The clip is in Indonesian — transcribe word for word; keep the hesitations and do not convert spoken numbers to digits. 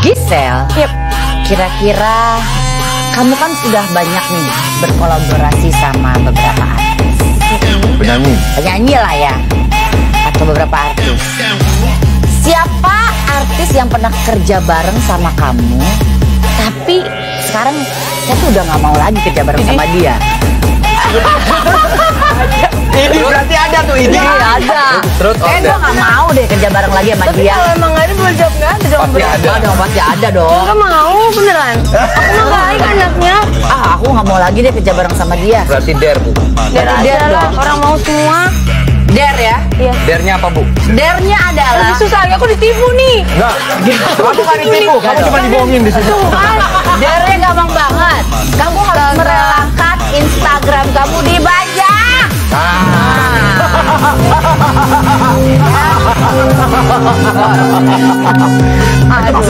Gisel, yep. Kira-kira kamu kan sudah banyak nih berkolaborasi sama beberapa artis, penyanyi, penyanyi lah ya, atau beberapa artis. Siapa artis yang pernah kerja bareng sama kamu, tapi sekarang saya tuh udah nggak mau lagi kerja bareng sama dia? Ini berarti ada tuh ini. Ada. Terus eh, gue nggak mau deh kerja bareng lagi sama tapi dia. Tapi kalau emang nggak ada, boleh jawab nggak ada. Jawab pasti ada. Ada, pasti ada dong. Nggak mau beneran. Aku mau baik anaknya. Ah, aku nggak mau lagi deh kerja bareng sama dia. Berarti der bu. Der, der dong. Orang mau semua. Der ya? Iya. Dernya apa bu? Dernya adalah. Tapi susah, aku ditipu nih. Nggak. Kamu bukan ditipu, kamu cuma dibohongin di situ. Dernya gampang banget. Kamu harus merelakan Instagram kamu dibajak. Ah.